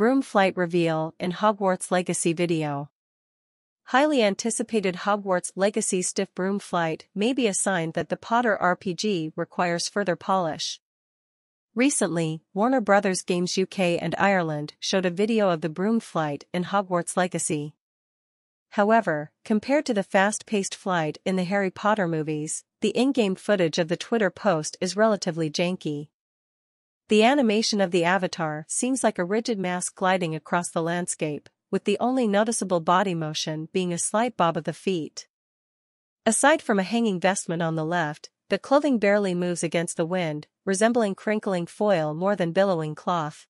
Broom Flight reveal in Hogwarts Legacy video. Highly anticipated Hogwarts Legacy stiff broom flight may be a sign that the Potter RPG requires further polish. Recently, Warner Bros. Games UK and Ireland showed a video of the broom flight in Hogwarts Legacy. However, compared to the fast-paced flight in the Harry Potter movies, the in-game footage of the Twitter post is relatively janky. The animation of the avatar seems like a rigid mass gliding across the landscape, with the only noticeable body motion being a slight bob of the feet. Aside from a hanging vestment on the left, the clothing barely moves against the wind, resembling crinkling foil more than billowing cloth.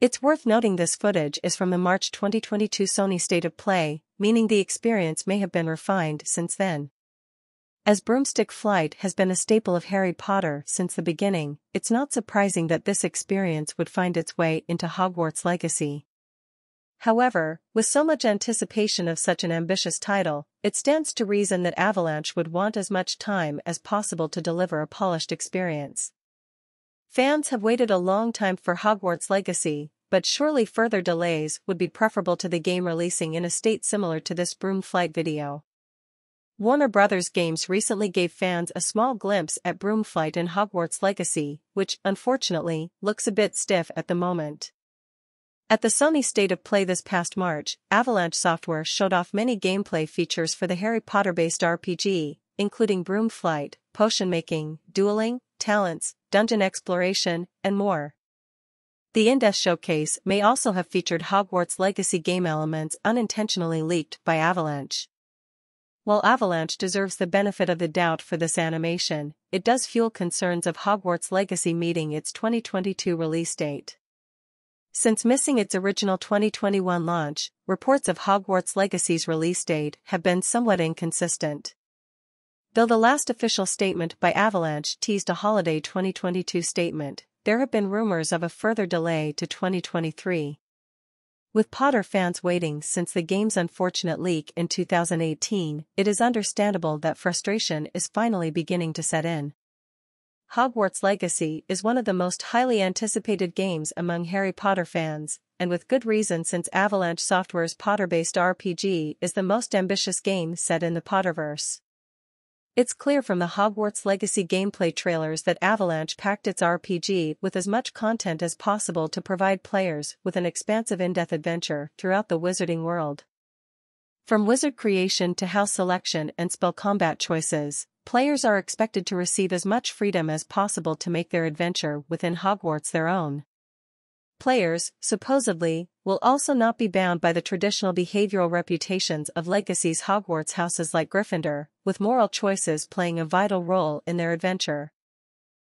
It's worth noting this footage is from the March 2022 Sony State of Play, meaning the experience may have been refined since then. As broomstick flight has been a staple of Harry Potter since the beginning, it's not surprising that this experience would find its way into Hogwarts Legacy. However, with so much anticipation of such an ambitious title, it stands to reason that Avalanche would want as much time as possible to deliver a polished experience. Fans have waited a long time for Hogwarts Legacy, but surely further delays would be preferable to the game releasing in a state similar to this broom flight video. Warner Bros. Games recently gave fans a small glimpse at broom flight in Hogwarts Legacy, which, unfortunately, looks a bit stiff at the moment. At the Sony State of Play this past March, Avalanche Software showed off many gameplay features for the Harry Potter-based RPG, including broom flight, potion making, dueling, talents, dungeon exploration, and more. The in-depth showcase may also have featured Hogwarts Legacy game elements unintentionally leaked by Avalanche. While Avalanche deserves the benefit of the doubt for this animation, it does fuel concerns of Hogwarts Legacy meeting its 2022 release date. Since missing its original 2021 launch, reports of Hogwarts Legacy's release date have been somewhat inconsistent. Though the last official statement by Avalanche teased a holiday 2022 statement, there have been rumors of a further delay to 2023. With Potter fans waiting since the game's unfortunate leak in 2018, it is understandable that frustration is finally beginning to set in. Hogwarts Legacy is one of the most highly anticipated games among Harry Potter fans, and with good reason since Avalanche Software's Potter-based RPG is the most ambitious game set in the Potterverse. It's clear from the Hogwarts Legacy gameplay trailers that Avalanche packed its RPG with as much content as possible to provide players with an expansive in-depth adventure throughout the wizarding world. From wizard creation to house selection and spell combat choices, players are expected to receive as much freedom as possible to make their adventure within Hogwarts their own. Players, supposedly, will also not be bound by the traditional behavioral reputations of Legacy's Hogwarts houses like Gryffindor, with moral choices playing a vital role in their adventure.